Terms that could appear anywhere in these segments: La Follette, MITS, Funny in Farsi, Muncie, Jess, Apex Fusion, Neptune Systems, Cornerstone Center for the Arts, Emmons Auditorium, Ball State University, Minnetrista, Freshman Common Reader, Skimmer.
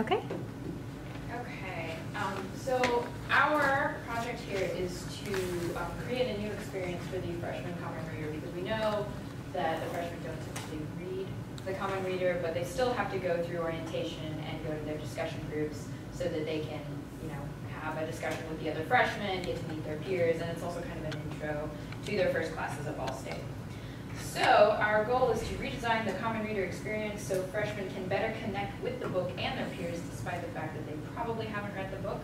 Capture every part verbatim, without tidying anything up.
Okay. Okay. Um, so our project here is to um, create a new experience for the freshman common reader, because we know that the freshmen don't typically read the common reader, but they still have to go through orientation and go to their discussion groups so that they can, you know, have a discussion with the other freshmen, get to meet their peers, and it's also kind of an intro to their first classes at Ball State. So our goal is to redesign the common reader experience so freshmen can better connect with the book and their peers, despite the fact that they probably haven't read the book.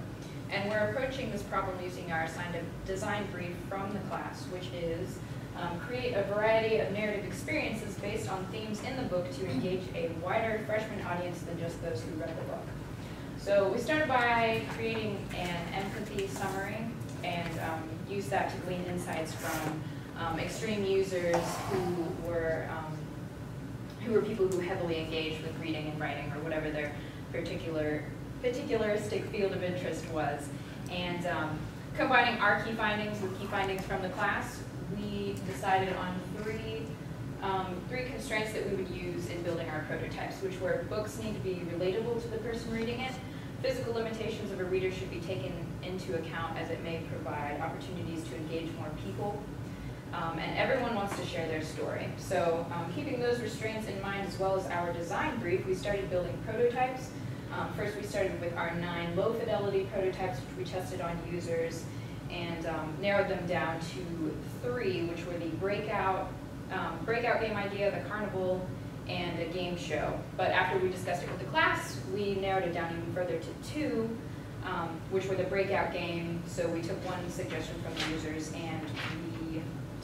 And we're approaching this problem using our assigned design brief from the class, which is um, create a variety of narrative experiences based on themes in the book to engage a wider freshman audience than just those who read the book. So we started by creating an empathy summary and um, used that to glean insights from um, extreme users who were um, who were people who heavily engaged with reading and writing, or whatever their particular particularistic field of interest was. And um, combining our key findings with key findings from the class, we decided on three Um, three constraints that we would use in building our prototypes, which were books need to be relatable to the person reading it, physical limitations of a reader should be taken into account as it may provide opportunities to engage more people, um, and everyone wants to share their story. So um, keeping those restraints in mind, as well as our design brief, we started building prototypes. Um, first we started with our nine low fidelity prototypes, which we tested on users, and um, narrowed them down to three, which were the breakout, Um, breakout game idea, the carnival, and a game show. But after we discussed it with the class, we narrowed it down even further to two, um, which were the breakout game. So we took one suggestion from the users and we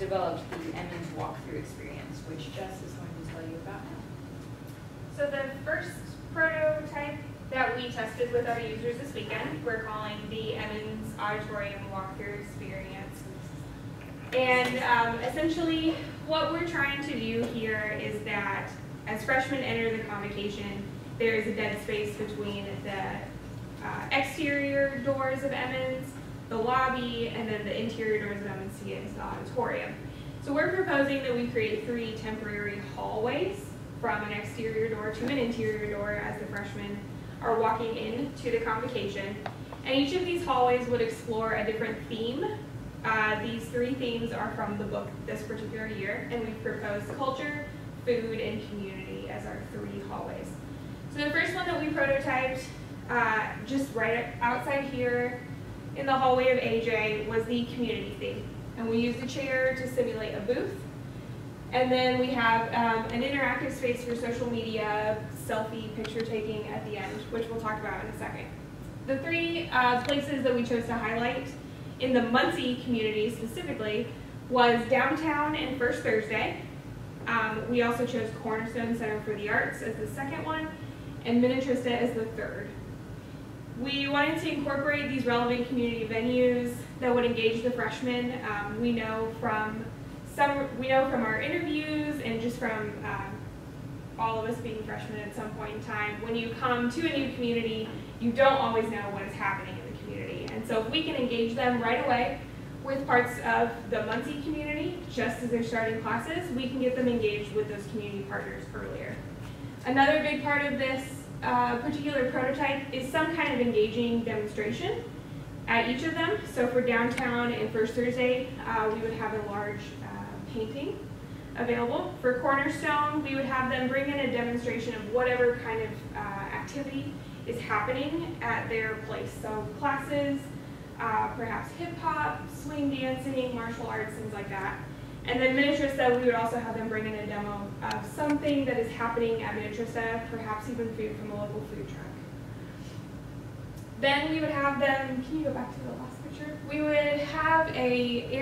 developed the Emmons walkthrough experience, which Jess is going to tell you about now. So the first prototype that we tested with our users this weekend, we're calling the Emmons Auditorium walkthrough experience. And um, essentially, what we're trying to do here is that as freshmen enter the convocation, there is a dead space between the uh, exterior doors of Emmons, the lobby, and then the interior doors of Emmons to get into the auditorium. So we're proposing that we create three temporary hallways from an exterior door to an interior door as the freshmen are walking in to the convocation. And each of these hallways would explore a different theme. Uh, these three themes are from the book this particular year, and we proposed culture, food, and community as our three hallways. So the first one that we prototyped, uh, just right outside here in the hallway of A J, was the community theme. And we used a chair to simulate a booth. And then we have um, an interactive space for social media, selfie, picture taking at the end, which we'll talk about in a second. The three uh, places that we chose to highlight in the Muncie community specifically was downtown and First Thursday. Um, we also chose Cornerstone Center for the Arts as the second one, and Minnetrista as the third. We wanted to incorporate these relevant community venues that would engage the freshmen. Um, we know from some, we know from our interviews and just from um, all of us being freshmen at some point in time, when you come to a new community, you don't always know what is happening. And so if we can engage them right away with parts of the Muncie community, just as they're starting classes, we can get them engaged with those community partners earlier. Another big part of this uh, particular prototype is some kind of engaging demonstration at each of them. So for downtown and First Thursday, uh, we would have a large uh, painting available. For Cornerstone, we would have them bring in a demonstration of whatever kind of uh, activity is happening at their place. So classes, uh, perhaps hip hop, swing dancing, martial arts, things like that. And then Minnetrista, we would also have them bring in a demo of something that is happening at Minnetrista, perhaps even food from a local food truck. Then we would have them, can you go back to the last picture? We would have a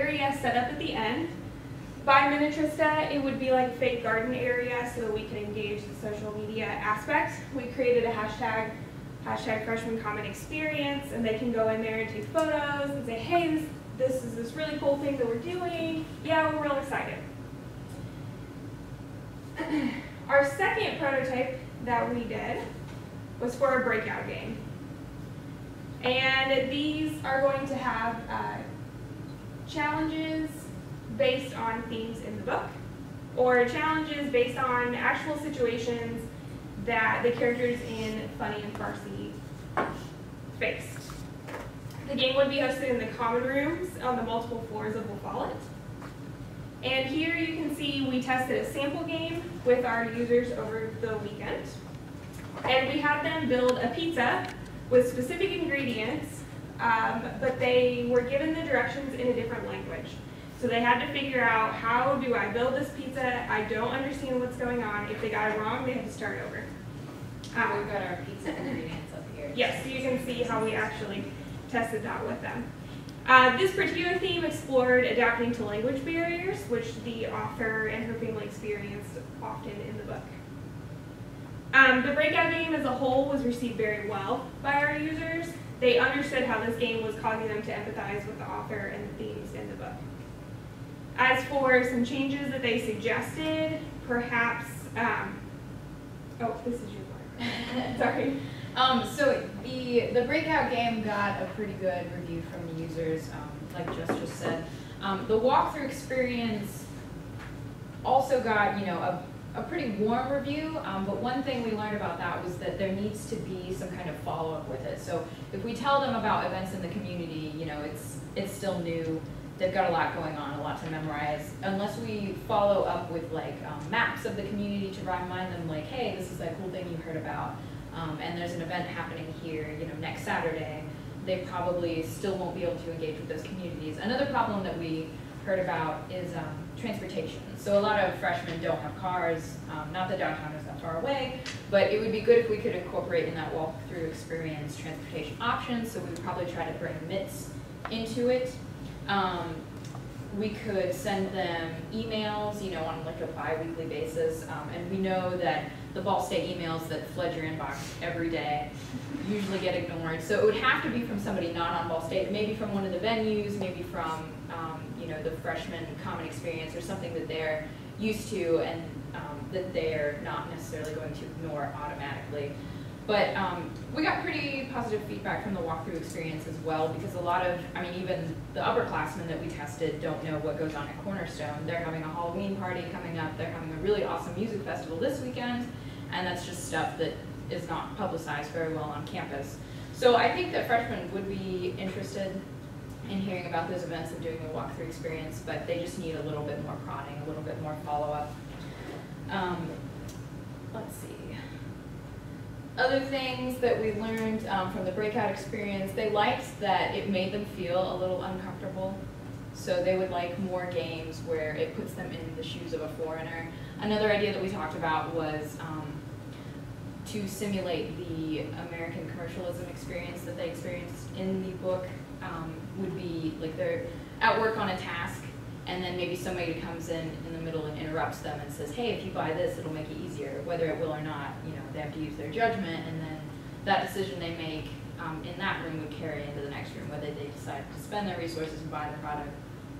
area set up at the end. By Minnetrista, it would be like fake garden area so that we could engage the social media aspect. We created a hashtag hashtag freshman common experience, and they can go in there and take photos and say, hey, this, this is this really cool thing that we're doing. Yeah, we're real excited. Our second prototype that we did was for a breakout game. And these are going to have uh, challenges based on themes in the book, or challenges based on actual situations that the characters in Funny in Farsi faced. The game would be hosted in the common rooms on the multiple floors of La Follette. And here you can see we tested a sample game with our users over the weekend. And we had them build a pizza with specific ingredients, um, but they were given the directions in a different language. So they had to figure out, how do I build this pizza? I don't understand what's going on. If they got it wrong, they had to start over. Um, We've got our pizza ingredients up here. Yes, so you can see how we actually tested that with them. Uh, this particular theme explored adapting to language barriers, which the author and her family experienced often in the book. Um, the breakout game as a whole was received very well by our users. They understood how this game was causing them to empathize with the author and the themes in the book. As for some changes that they suggested, perhaps, um, oh, this is your part. Sorry. Um, so the, the breakout game got a pretty good review from the users, um, like Jess just said. Um, the walkthrough experience also got, you know, a, a pretty warm review, um, but one thing we learned about that was that there needs to be some kind of follow-up with it. So if we tell them about events in the community, you know, it's, it's still new, they've got a lot going on, a lot to memorize, unless we follow up with like um, maps of the community to remind them like, hey, this is that cool thing you heard about. Um, and there's an event happening here, you know, next Saturday, they probably still won't be able to engage with those communities. Another problem that we heard about is um, transportation. So a lot of freshmen don't have cars, um, not that downtown is that far away, but it would be good if we could incorporate in that walkthrough experience transportation options, so we would probably try to bring M I T S into it. Um, we could send them emails, you know, on like a bi-weekly basis, um, and we know that the Ball State emails that flood your inbox every day usually get ignored. So it would have to be from somebody not on Ball State, maybe from one of the venues, maybe from um, you know, the freshman common experience or something that they're used to and um, that they're not necessarily going to ignore automatically. But um, we got pretty positive feedback from the walkthrough experience as well, because a lot of, I mean, even the upperclassmen that we tested don't know what goes on at Cornerstone. They're having a Halloween party coming up. They're having a really awesome music festival this weekend, and that's just stuff that is not publicized very well on campus. So I think that freshmen would be interested in hearing about those events and doing a walkthrough experience, but they just need a little bit more prodding, a little bit more follow-up. Um, let's see. Other things that we learned um, from the breakout experience, they liked that it made them feel a little uncomfortable. So they would like more games where it puts them in the shoes of a foreigner. Another idea that we talked about was um, to simulate the American commercialism experience that they experienced in the book. Um, would be like they're at work on a task, and then maybe somebody comes in in the middle and interrupts them and says, hey, if you buy this, it'll make it easier. Whether it will or not, you know, they have to use their judgment, and then that decision they make um, in that room would carry into the next room, whether they decide to spend their resources and buy the product,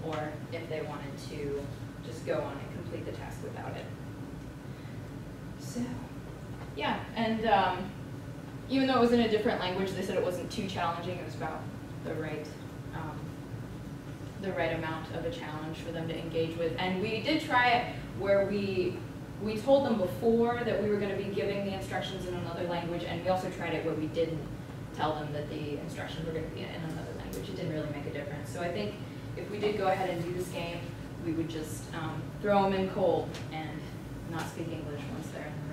or if they wanted to just go on and complete the task without it. So, yeah, and um, even though it was in a different language, they said it wasn't too challenging. It was about the right um, the right amount of a challenge for them to engage with. And we did try it where we we told them before that we were going to be giving the instructions in another language, and we also tried it where we didn't tell them that the instructions were going to be in another language. It didn't really make a difference. So I think if we did go ahead and do this game, we would just um, throw them in cold and not speak English once they're in